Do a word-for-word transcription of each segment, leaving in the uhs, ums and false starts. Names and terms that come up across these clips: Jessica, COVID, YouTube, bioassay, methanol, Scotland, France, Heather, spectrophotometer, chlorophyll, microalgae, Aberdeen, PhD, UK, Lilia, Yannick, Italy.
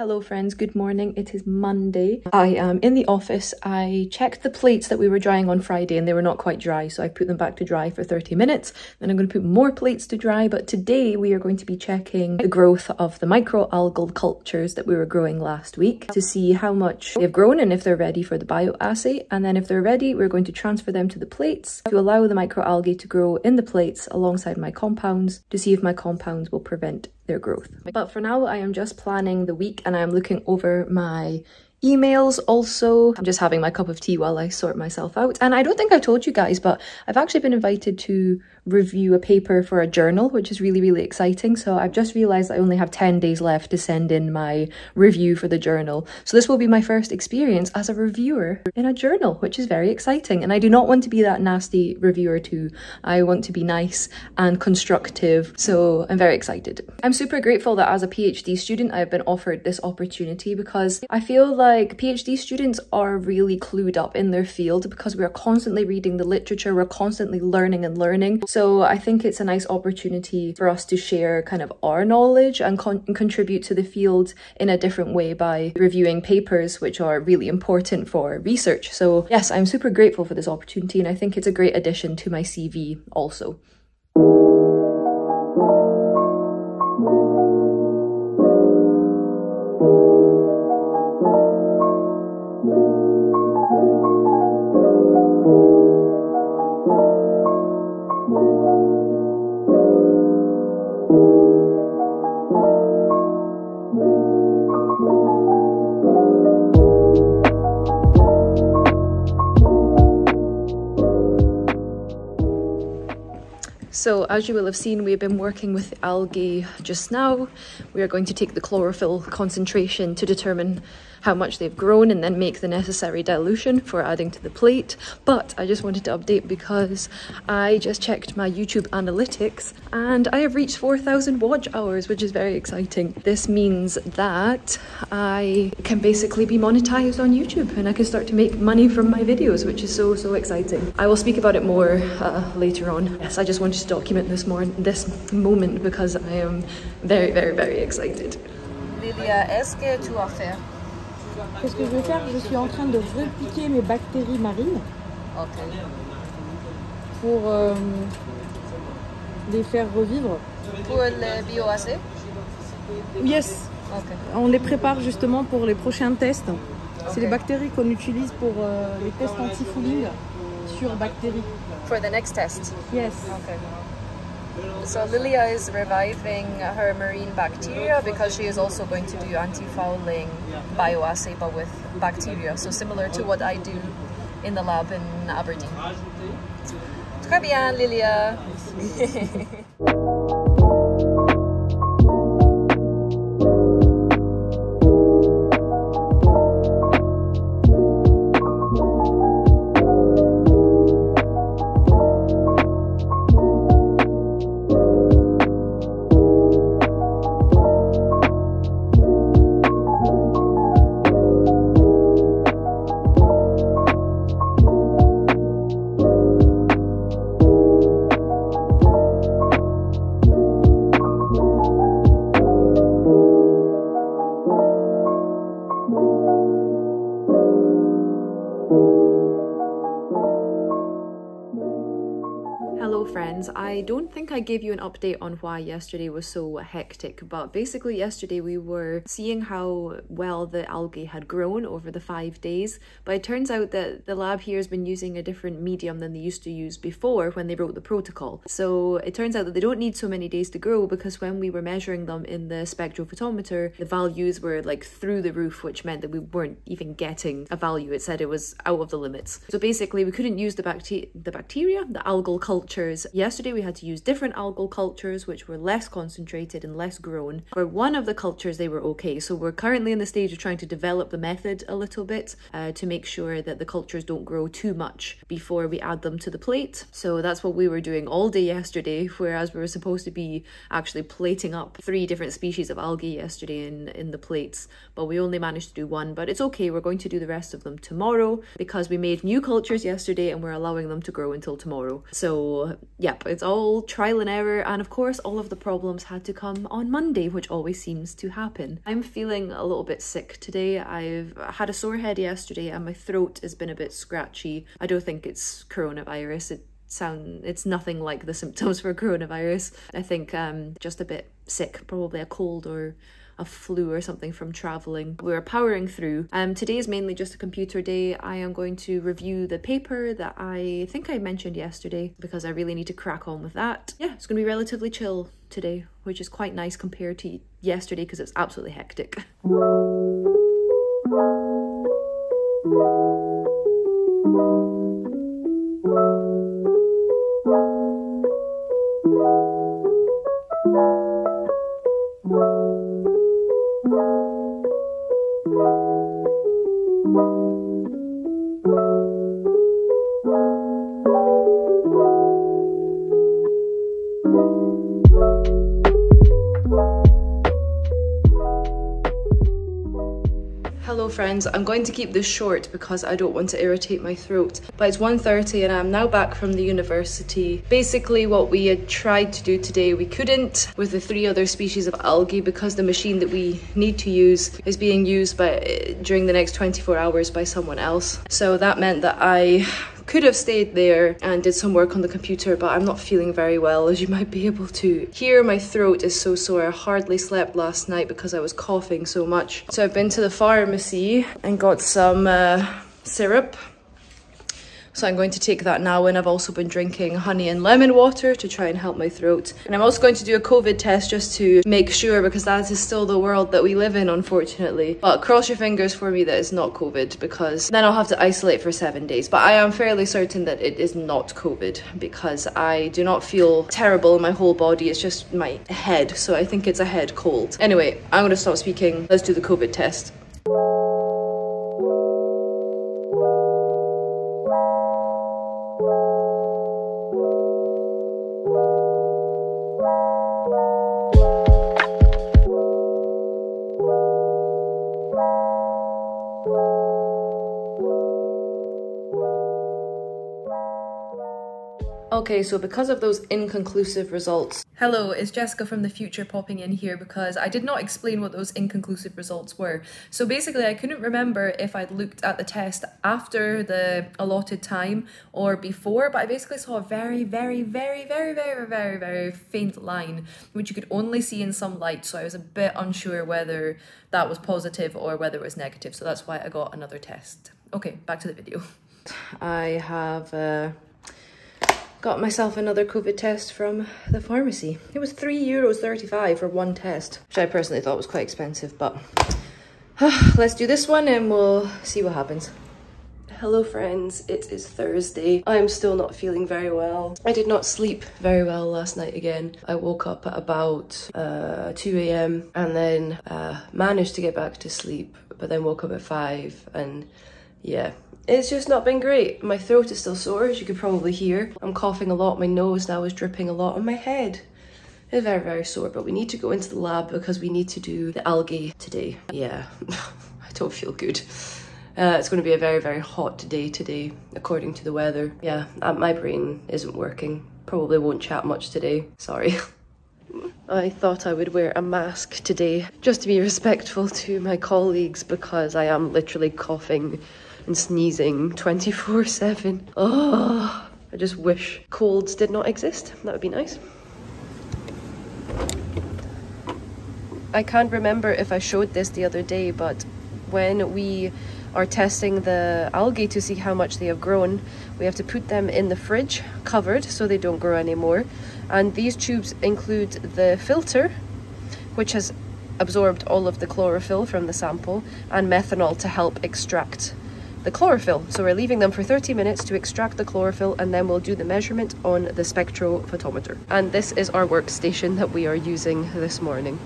Hello friends, good morning. It is Monday. I am in the office. I checked the plates that we were drying on Friday and they were not quite dry, so I put them back to dry for thirty minutes. Then I'm going to put more plates to dry, but today we are going to be checking the growth of the microalgal cultures that we were growing last week to see how much they've grown and if they're ready for the bioassay. And then if they're ready, we're going to transfer them to the plates to allow the microalgae to grow in the plates alongside my compounds to see if my compounds will prevent their growth. But for now, I am just planning the week and I'm looking over my emails also. I'm just having my cup of tea while I sort myself out. And I don't think I told you guys, but I've actually been invited to review a paper for a journal, which is really, really exciting. So I've just realized I only have ten days left to send in my review for the journal. So this will be my first experience as a reviewer in a journal, which is very exciting. And I do not want to be that nasty reviewer too. I want to be nice and constructive. So I'm very excited. I'm super grateful that as a PhD student, I've been offered this opportunity because I feel like Like PhD students are really clued up in their field because we are constantly reading the literature, we're constantly learning and learning. So I think it's a nice opportunity for us to share kind of our knowledge and, con and contribute to the field in a different way by reviewing papers which are really important for research. So yes, I'm super grateful for this opportunity and I think it's a great addition to my C V also. So as you will have seen, we've been working with algae just now. We are going to take the chlorophyll concentration to determine how much they've grown and then make the necessary dilution for adding to the plate. But I just wanted to update because I just checked my YouTube analytics and I have reached four thousand watch hours, which is very exciting. This means that I can basically be monetized on YouTube and I can start to make money from my videos, which is so, so exciting. I will speak about it more uh, later on. Yes, I just wanted to document this more, this moment because I am very, very, very excited. Lilia, est-ce que tu vas faire? Qu'est-ce que je vais faire? Je suis en train de repiquer mes bactéries marines pour euh, les faire revivre. Pour le bioassay? Yes. Okay. On les prépare justement pour les prochains tests. C'est okay. Les bactéries qu'on utilise pour euh, les tests anti-fouling sur bactéries. For the next test? Yes. Okay. So Lilia is reviving her marine bacteria because she is also going to do anti-fouling bioassay but with bacteria, so similar to what I do in the lab in Aberdeen. Très bien, Lilia! I don't think I gave you an update on why yesterday was so hectic, but basically yesterday we were seeing how well the algae had grown over the five days, but it turns out that the lab here has been using a different medium than they used to use before when they wrote the protocol. So it turns out that they don't need so many days to grow because when we were measuring them in the spectrophotometer, the values were like through the roof, which meant that we weren't even getting a value. It said it was out of the limits. So basically we couldn't use the, bacte the bacteria, the algal cultures yesterday. We had to use different algal cultures which were less concentrated and less grown. For one of the cultures they were okay, so we're currently in the stage of trying to develop the method a little bit uh, to make sure that the cultures don't grow too much before we add them to the plate. So that's what we were doing all day yesterday, whereas we were supposed to be actually plating up three different species of algae yesterday in, in the plates, but we only managed to do one. But it's okay, we're going to do the rest of them tomorrow because we made new cultures yesterday and we're allowing them to grow until tomorrow. So yep, it's all trial trial and error, and of course all of the problems had to come on Monday, which always seems to happen. I'm feeling a little bit sick today. I've had a sore head yesterday and my throat has been a bit scratchy. I don't think it's coronavirus. It sound it's nothing like the symptoms for coronavirus. I think um just a bit sick, probably a cold or a flu or something from traveling. We're powering through. Um, today is mainly just a computer day. I am going to review the paper that I think I mentioned yesterday because I really need to crack on with that. Yeah, it's gonna be relatively chill today, which is quite nice compared to yesterday because it's absolutely hectic. Friends, I'm going to keep this short because I don't want to irritate my throat, but it's one thirty and I'm now back from the university. Basically what we had tried to do today we couldn't with the three other species of algae because the machine that we need to use is being used by during the next twenty-four hours by someone else, so that meant that I could have stayed there and did some work on the computer, but I'm not feeling very well, as you might be able to hear. My throat is so sore. I hardly slept last night because I was coughing so much. So I've been to the pharmacy and got some uh, syrup. So I'm going to take that now, and I've also been drinking honey and lemon water to try and help my throat. And I'm also going to do a COVID test just to make sure, because that is still the world that we live in, unfortunately. But cross your fingers for me that it's not COVID, because then I'll have to isolate for seven days. But I am fairly certain that it is not COVID because I do not feel terrible in my whole body. It's just my head. So I think it's a head cold. Anyway, I'm going to stop speaking. Let's do the COVID test. Okay, so because of those inconclusive results... Hello, it's Jessica from the future popping in here because I did not explain what those inconclusive results were. So basically I couldn't remember if I'd looked at the test after the allotted time or before, but I basically saw a very, very, very, very, very, very, very faint line which you could only see in some light, so I was a bit unsure whether that was positive or whether it was negative, so that's why I got another test. Okay, back to the video. I have... Uh... Got myself another COVID test from the pharmacy. It was three euros thirty-five for one test, which I personally thought was quite expensive, but let's do this one and we'll see what happens. Hello friends, it is Thursday. I am still not feeling very well. I did not sleep very well last night again. I woke up at about uh, two A M and then uh, managed to get back to sleep, but then woke up at five and yeah. It's just not been great. My throat is still sore, as you could probably hear. I'm coughing a lot, my nose now is dripping a lot, on my head. It's very, very sore, but we need to go into the lab because we need to do the algae today. Yeah, I don't feel good. Uh, it's going to be a very, very hot day today, according to the weather. Yeah, my brain isn't working. Probably won't chat much today. Sorry. I thought I would wear a mask today, just to be respectful to my colleagues, because I am literally coughing and sneezing twenty-four seven. Oh, I just wish colds did not exist. That would be nice. I can't remember if I showed this the other day, but when we are testing the algae to see how much they have grown, we have to put them in the fridge covered so they don't grow anymore. And these tubes include the filter, which has absorbed all of the chlorophyll from the sample, and methanol to help extract the chlorophyll. So we're leaving them for thirty minutes to extract the chlorophyll, and then we'll do the measurement on the spectrophotometer. And this is our workstation that we are using this morning.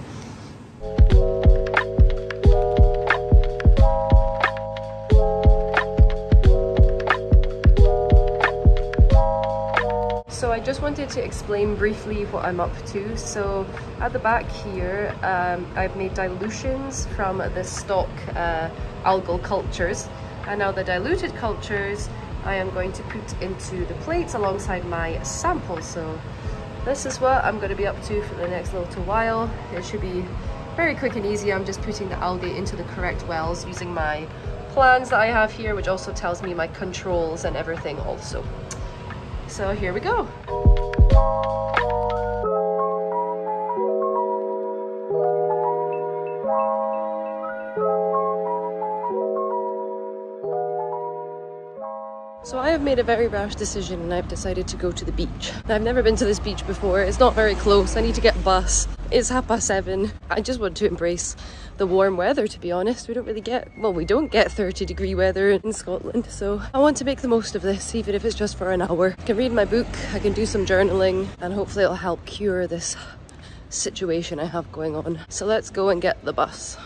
So I just wanted to explain briefly what I'm up to. So at the back here, um, I've made dilutions from the stock uh, algal cultures. And now the diluted cultures I am going to put into the plates alongside my sample. So this is what I'm going to be up to for the next little while. It should be very quick and easy. I'm just putting the algae into the correct wells using my plans that I have here, which also tells me my controls and everything also. So here we go. So I have made a very rash decision and I've decided to go to the beach. Now, I've never been to this beach before, it's not very close, I need to get a bus. It's half past seven. I just want to embrace the warm weather, to be honest. We don't really get, well, we don't get thirty degree weather in Scotland, so I want to make the most of this, even if it's just for an hour. I can read my book, I can do some journaling, and hopefully it'll help cure this situation I have going on. So let's go and get the bus.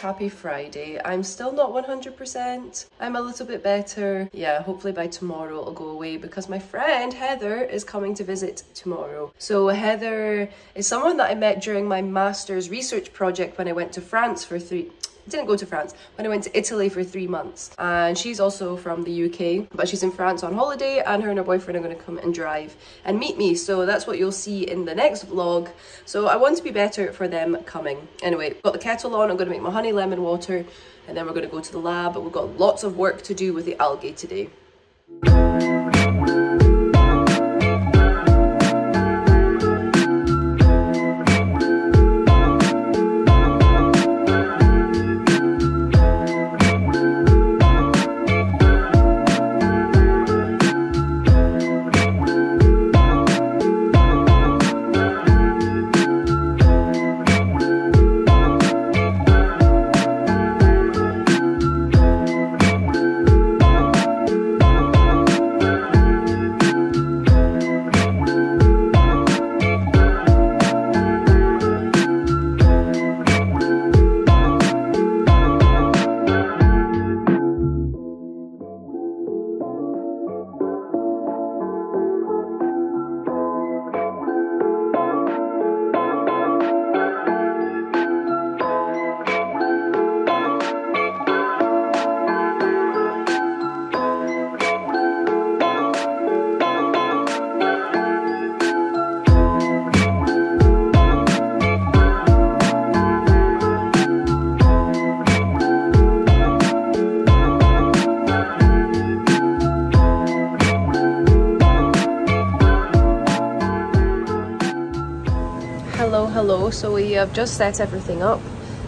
Happy Friday. I'm still not one hundred percent. I'm a little bit better. Yeah, hopefully by tomorrow it'll go away because my friend Heather is coming to visit tomorrow. So Heather is someone that I met during my master's research project when I went to France for three... I didn't go to France, when I went to Italy for three months. And she's also from the U K, but she's in France on holiday, and her and her boyfriend are going to come and drive and meet me. So that's what you'll see in the next vlog. So I want to be better for them coming. Anyway, got the kettle on, I'm going to make my honey lemon water, and then we're going to go to the lab. But we've got lots of work to do with the algae today. Hello, so we have just set everything up.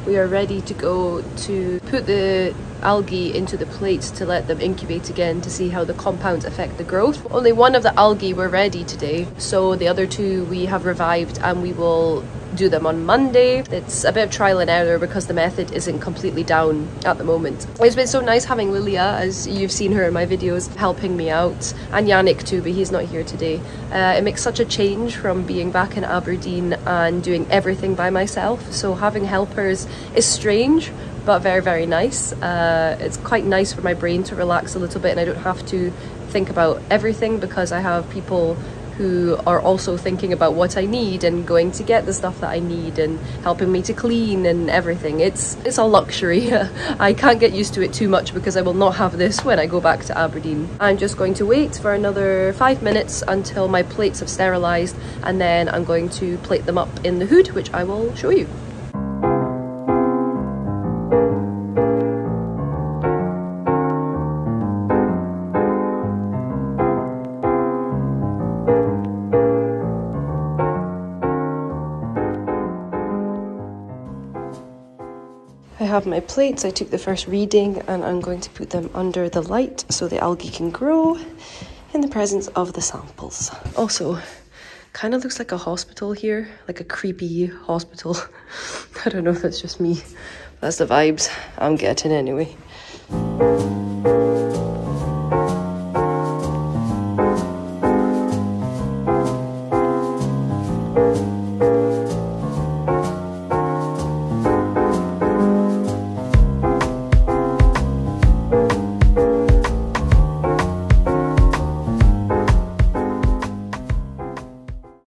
We are ready to go to put the algae into the plates to let them incubate again to see how the compounds affect the growth. Only one of the algae were ready today, so the other two we have revived and we will do them on Monday. It's a bit of trial and error because the method isn't completely down at the moment. It's been so nice having Lilia, as you've seen her in my videos, helping me out, and Yannick too, but he's not here today. Uh, it makes such a change from being back in Aberdeen and doing everything by myself, so having helpers is strange but very very nice. Uh, it's quite nice for my brain to relax a little bit and I don't have to think about everything because I have people who are also thinking about what I need and going to get the stuff that I need and helping me to clean and everything. It's it's a luxury. I can't get used to it too much because I will not have this when I go back to Aberdeen. I'm just going to wait for another five minutes until my plates have sterilised and then I'm going to plate them up in the hood, which I will show you. I have my plates, I took the first reading and I'm going to put them under the light so the algae can grow in the presence of the samples. Also, kind of looks like a hospital here, like a creepy hospital. I don't know if that's just me, that's the vibes I'm getting anyway.